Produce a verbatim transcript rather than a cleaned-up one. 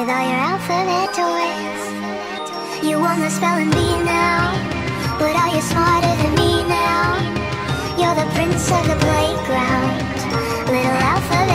with all your alphabet toys. You won the spelling bee now, but are you smarter than me now? You're the prince of the playground, little alphabet.